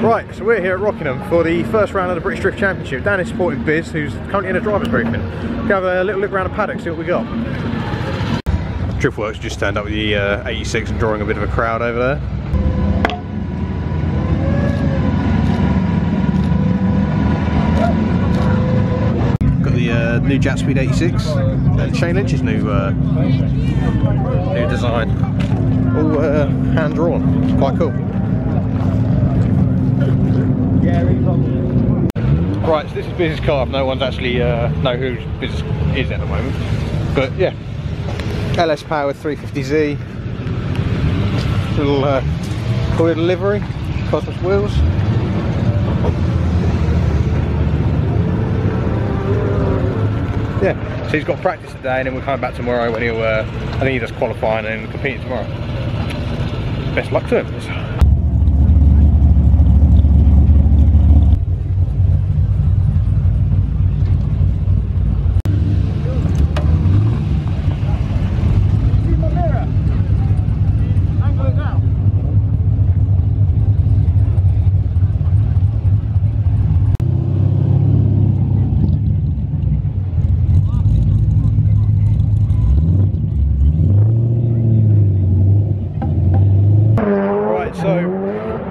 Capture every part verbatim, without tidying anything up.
Right, so we're here at Rockingham for the first round of the British Drift Championship. Dan is supporting Biz, who's currently in a driver's briefing. Go have a little look around the paddock, see what we got. Driftworks just stand up with the uh, eighty-six and drawing a bit of a crowd over there. Uh, new Japspeed eighty-six and Shane Lynch's new uh, new design, all uh, hand drawn, quite cool. Right, so this is Biz's car. No one's actually uh, know who Biz is at the moment, but yeah, L S Power three fifty Z, little uh, cool little livery, Cosmos wheels. Yeah, so he's got practice today and then we'll come back tomorrow when he'll, uh, I think he does qualifying and compete tomorrow. Best luck to him.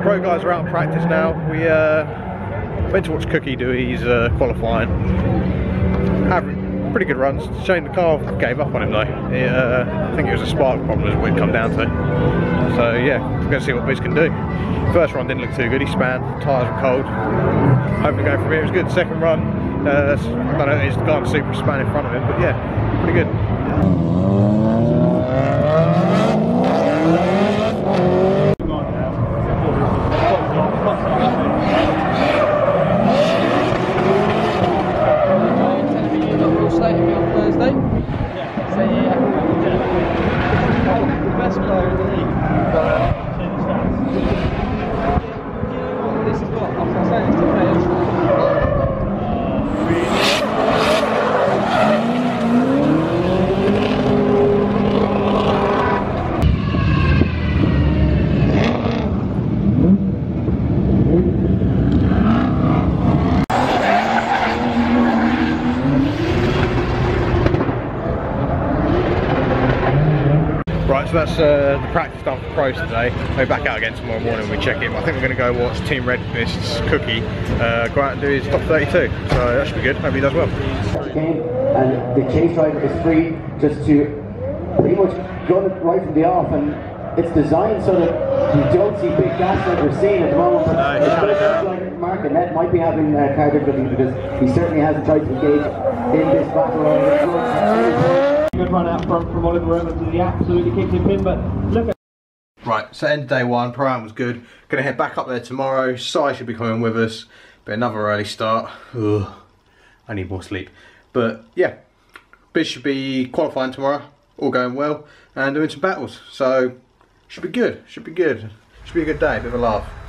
Pro guys are out in practice now. We uh, went to watch Cookie do his uh, qualifying. Had pretty good runs. Shane, the car gave up on him though. It, uh, I think it was a spark problem is what it'd come down to. So yeah, we're going to see what Biz can do. First run didn't look too good. He span, tyres were cold. Hopefully going from here. It was good. Second run, uh, I don't know, he's got a super span in front of him, but yeah, pretty good. So that's uh, the practice done for pros today. We're back out again tomorrow morning. We check it. I think we're going to go watch Team Red Fist's Cookie uh, go out and do his top thirty-two. So that should be good. Hope he does well. And the chase driver is free, just to pretty much gun it right from the off, and it's designed so that you don't see big gaps like we're seeing at the moment. But uh, it's going to be like Mark and Annette might be having uh, car difficulty because he certainly hasn't tried to engage in this battle. Good run out front from Oliver Evans, he absolutely kicked him in, but look at... Right, so end of day one, program was good. Gonna head back up there tomorrow. Si should be coming with us, but another early start. Ugh, I need more sleep. But yeah, Biz should be qualifying tomorrow, all going well, and doing some battles. So, should be good, should be good. Should be a good day, a bit of a laugh.